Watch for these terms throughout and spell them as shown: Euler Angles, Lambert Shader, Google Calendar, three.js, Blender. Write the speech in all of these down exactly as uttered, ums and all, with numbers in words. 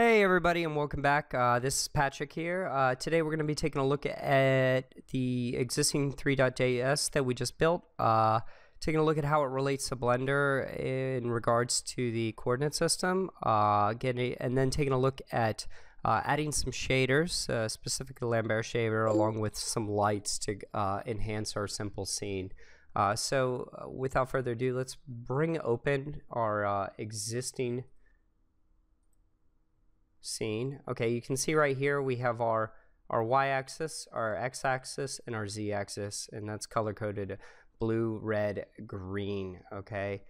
Hey everybody and welcome back. Uh, this is Patrick here. Uh, today we're going to be taking a look at the existing three.js that we just built, uh, taking a look at how it relates to Blender in regards to the coordinate system, uh, getting, and then taking a look at uh, adding some shaders, uh, specifically Lambert Shader, along with some lights to uh, enhance our simple scene. Uh, so uh, without further ado, let's bring open our uh, existing scene. Okay, you can see right here we have our our y-axis, our x-axis, and our z-axis, and that's color-coded blue, red, green. Okay,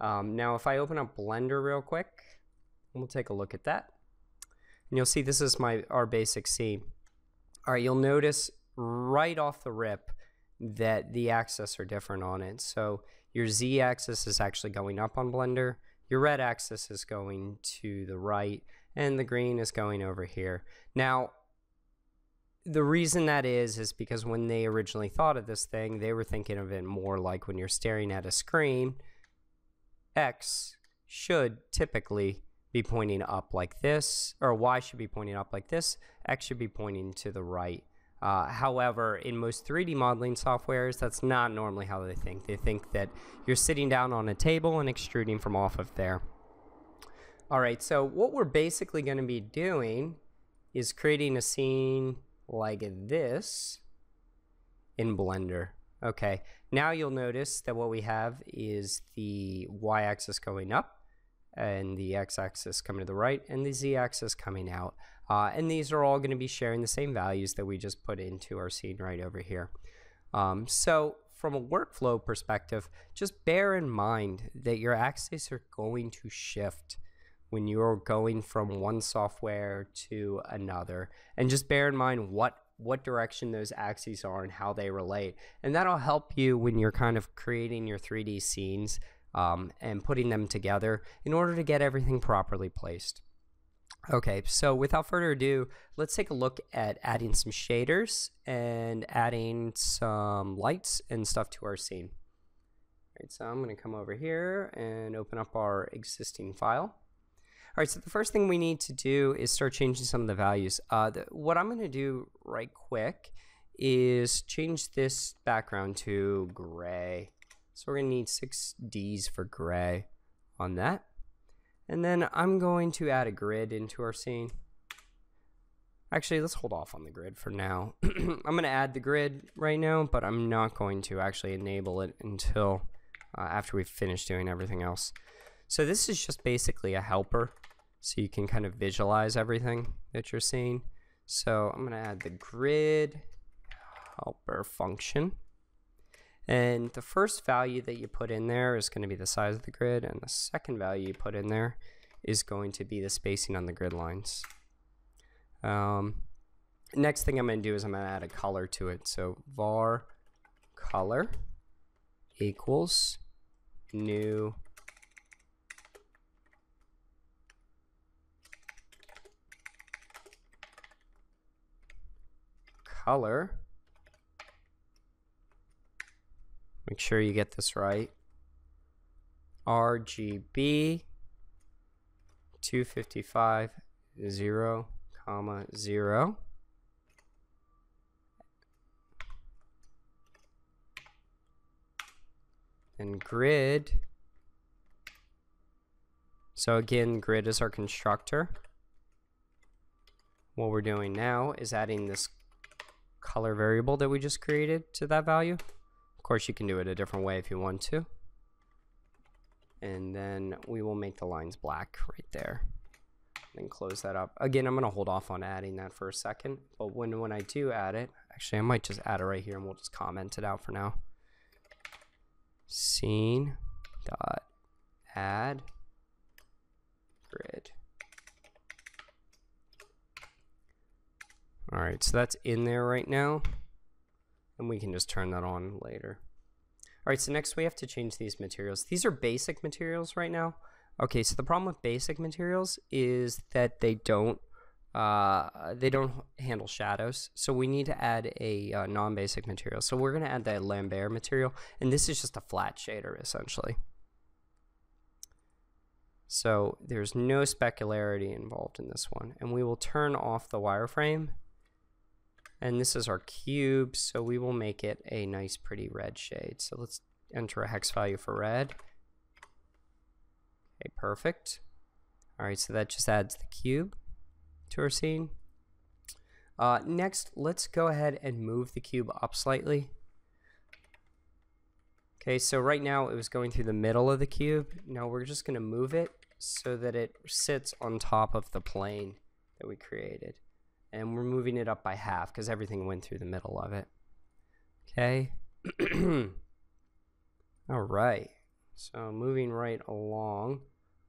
um, now if I open up Blender real quick, we'll take a look at that, and you'll see this is my our basic scene. All right, you'll notice right off the rip that the axes are different on it. So your z-axis is actually going up on Blender, your red axis is going to the right, and the green is going over here. Now, the reason that is, is because when they originally thought of this thing, they were thinking of it more like when you're staring at a screen, X should typically be pointing up like this, or Y should be pointing up like this, X should be pointing to the right. Uh, however, in most three D modeling softwares, that's not normally how they think. They think that you're sitting down on a table and extruding from off of there. Alright, so what we're basically going to be doing is creating a scene like this in Blender. Okay, now you'll notice that what we have is the y-axis going up, and the x-axis coming to the right, and the z-axis coming out. Uh, and these are all going to be sharing the same values that we just put into our scene right over here. Um, so from a workflow perspective, just bear in mind that your axes are going to shift when you're going from one software to another, and just bear in mind what what direction those axes are and how they relate, and that'll help you when you're kind of creating your three D scenes um, and putting them together in order to get everything properly placed. Okay, so without further ado, let's take a look at adding some shaders and adding some lights and stuff to our scene. All right, so I'm going to come over here and open up our existing file. All right, so the first thing we need to do is start changing some of the values. Uh, the, what I'm going to do right quick is change this background to gray. So we're going to need six Ds for gray on that. And then I'm going to add a grid into our scene. Actually, let's hold off on the grid for now. I'm going to add the grid right now, but I'm not going to actually enable it until uh, after we've finished doing everything else. So this is just basically a helper, so you can kind of visualize everything that you're seeing. So I'm going to add the grid helper function. And the first value that you put in there is going to be the size of the grid, and the second value you put in there is going to be the spacing on the grid lines. Um, next thing I'm going to do is I'm going to add a color to it. So var color equals new color. Make sure you get this right. R G B two fifty-five zero comma zero. And grid. So again, grid is our constructor. What we're doing now is adding this color variable that we just created to that value. Of course, you can do it a different way if you want to. And then we will make the lines black right there. Then close that up. Again, I'm going to hold off on adding that for a second. But when, when I do add it, actually, I might just add it right here and we'll just comment it out for now. Scene dot add grid. All right, so that's in there right now, and we can just turn that on later. All right, so next we have to change these materials. These are basic materials right now. Okay, so the problem with basic materials is that they don't uh, they don't handle shadows. So we need to add a uh, non-basic material. So we're gonna add that Lambert material, and this is just a flat shader essentially. So there's no specularity involved in this one. And we will turn off the wireframe. And this is our cube, so we will make it a nice pretty red shade. So let's enter a hex value for red. Okay, perfect. All right, so that just adds the cube to our scene. Uh, next, let's go ahead and move the cube up slightly. Okay, so right now it was going through the middle of the cube. Now we're just going to move it so that it sits on top of the plane that we created. And we're moving it up by half because everything went through the middle of it. Okay. All right. So moving right along,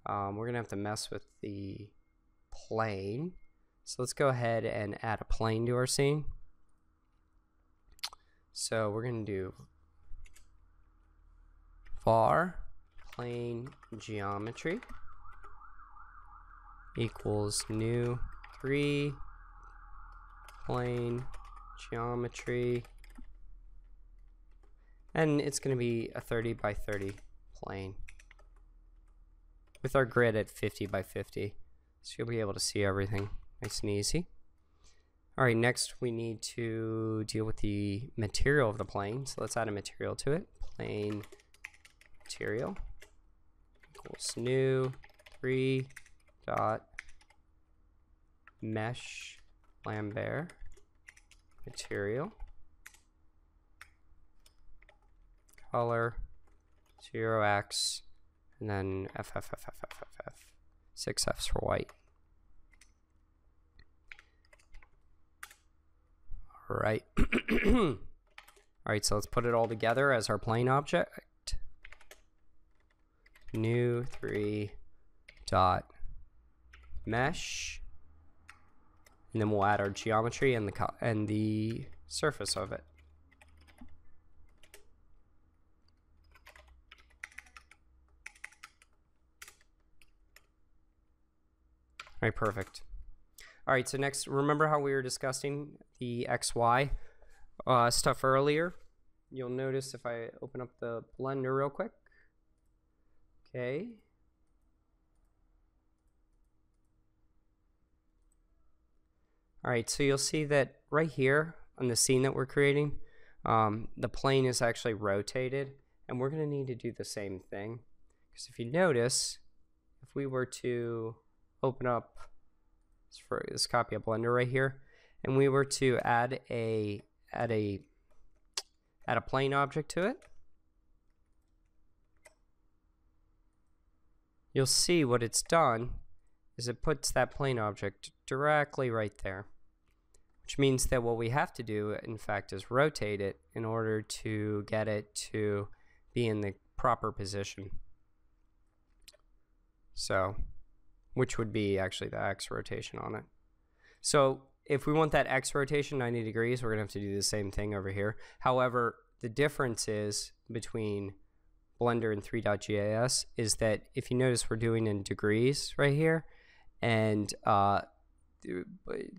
um, we're going to have to mess with the plane. So let's go ahead and add a plane to our scene. So we're going to do var plane geometry equals new three plane geometry, and it's going to be a thirty by thirty plane with our grid at fifty by fifty, so you'll be able to see everything nice and easy. Alright, next we need to deal with the material of the plane, so let's add a material to it. Plane material equals new three dot mesh Lambert material color zero x and then ffffffff, six f's for white. All right. All right, so let's put it all together as our plane object. New three dot mesh. And then we'll add our geometry and the and the surface of it. All right, perfect. All right, so next, remember how we were discussing the X Y uh, stuff earlier? You'll notice if I open up the Blender real quick. Okay. Alright, so you'll see that right here on the scene that we're creating, um, the plane is actually rotated, and we're going to need to do the same thing. Because if you notice, if we were to open up for this copy of Blender right here, and we were to add a add a add a plane object to it, you'll see what it's done is it puts that plane object directly right there. Which means that what we have to do, in fact, is rotate it in order to get it to be in the proper position. So, which would be actually the X rotation on it. So, if we want that X rotation ninety degrees, we're going to have to do the same thing over here. However, the difference is between Blender and three dot J S is that if you notice we're doing in degrees right here, and uh,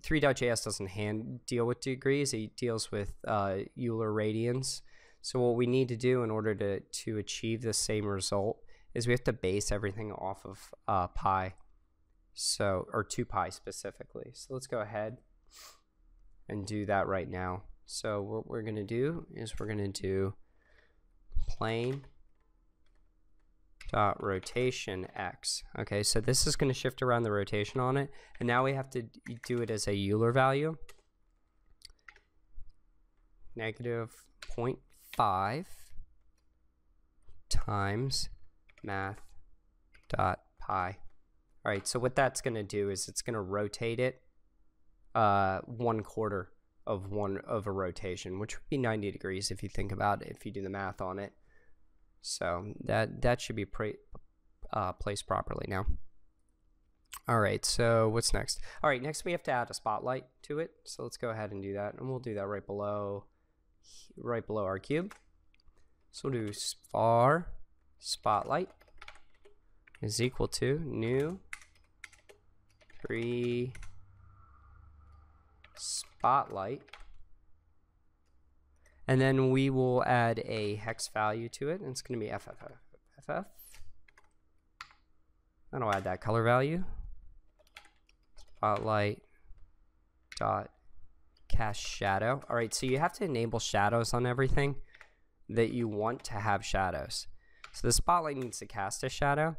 three dot J S doesn't hand deal with degrees, it deals with uh, Euler radians. So what we need to do in order to, to achieve the same result is we have to base everything off of uh, pi, so, or two pi specifically. So let's go ahead and do that right now. So what we're going to do is we're going to do plane dot rotation x. Okay, so this is going to shift around the rotation on it, and now we have to do it as a Euler value, negative zero point five times math dot pi. All right, so what that's going to do is it's going to rotate it uh, one quarter of one of a rotation, which would be ninety degrees if you think about it, if you do the math on it. So that that should be pre, uh, placed properly now. All right, so what's next? All right, next we have to add a spotlight to it. So let's go ahead and do that, and we'll do that right below, right below our cube. So we'll do var spotlight is equal to new three spotlight. And then we will add a hex value to it, and it's going to be F F F F F. I'm gonna add that color value. Spotlight dot cast shadow. All right, so you have to enable shadows on everything that you want to have shadows. So the spotlight needs to cast a shadow.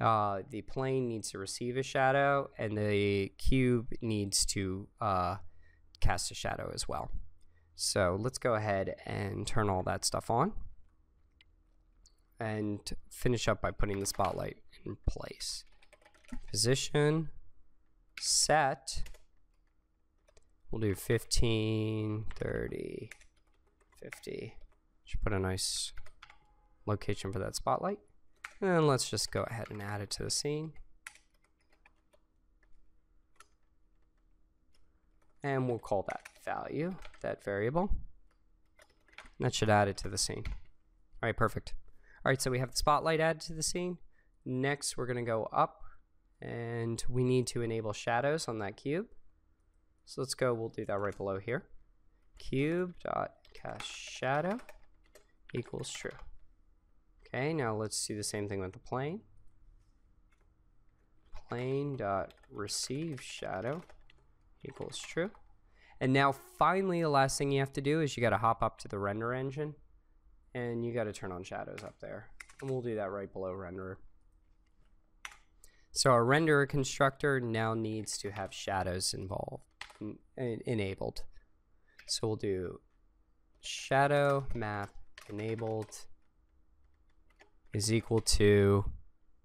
Uh, the plane needs to receive a shadow, and the cube needs to uh, cast a shadow as well. So let's go ahead and turn all that stuff on and finish up by putting the spotlight in place. Position, set, we'll do fifteen, thirty, fifty. Should put a nice location for that spotlight. And let's just go ahead and add it to the scene. And we'll call that value, that variable. And that should add it to the scene. All right, perfect. All right, so we have the spotlight added to the scene. Next, we're going to go up, and we need to enable shadows on that cube. So let's go, we'll do that right below here. Cube.castShadow equals true. Okay, now let's do the same thing with the plane. Plane.receiveShadow equals true. And now finally, the last thing you have to do is you got to hop up to the render engine, and you got to turn on shadows up there. And we'll do that right below renderer. So our renderer constructor now needs to have shadows involved, en en enabled. So we'll do shadow map enabled is equal to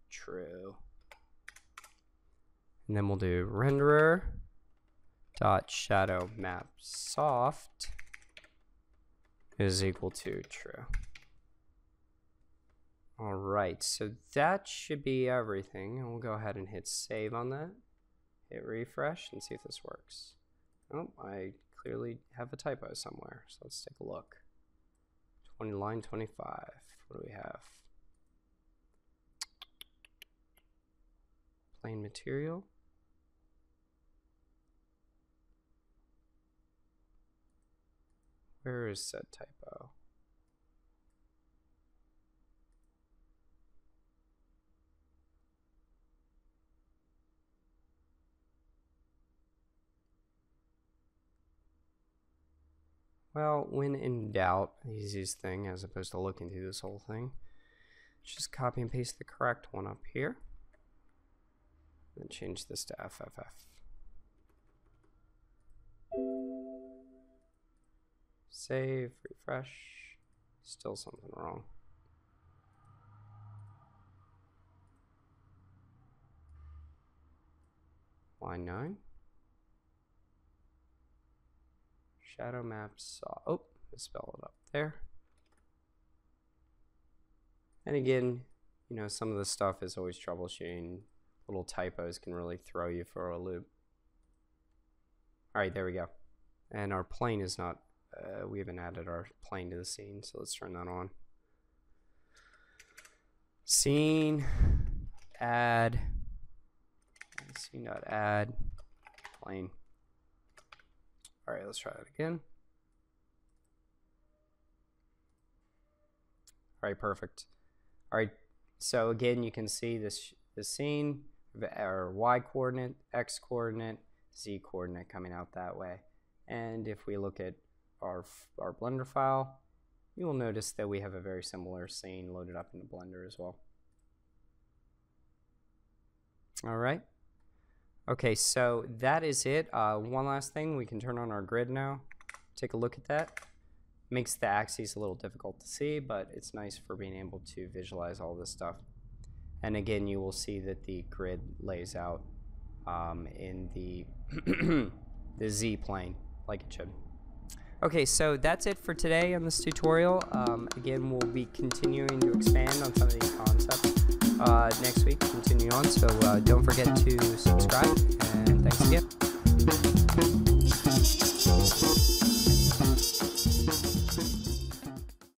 true. And then we'll do renderer dot shadow map soft is equal to true. All right, so that should be everything. And we'll go ahead and hit save on that. Hit refresh and see if this works. Oh, I clearly have a typo somewhere, so let's take a look. twenty line twenty-five, what do we have? Plane material. Where is that typo? Well, when in doubt, the easiest thing as opposed to looking through this whole thing, just copy and paste the correct one up here. And change this to F F F. Save, refresh, still something wrong. Line nine. Shadow maps, oh, misspell it up there. And again, you know, some of this stuff is always troubleshooting. Little typos can really throw you for a loop. All right, there we go. And our plane is not, uh, we haven't added our plane to the scene, so let's turn that on. Scene, add, scene.add, plane. All right, let's try that again. All right, perfect. All right, so again, you can see this, the scene, our Y coordinate, X coordinate, Z coordinate coming out that way. And if we look at our, our Blender file, you will notice that we have a very similar scene loaded up into Blender as well. All right. Okay, so that is it. Uh, one last thing, we can turn on our grid now. Take a look at that. Makes the axes a little difficult to see, but it's nice for being able to visualize all this stuff. And again, you will see that the grid lays out um, in the, the Z plane like it should. Okay, so that's it for today on this tutorial. Um, again, we'll be continuing to expand on some of these concepts uh, next week, continue on. So uh, don't forget to subscribe, and thanks again.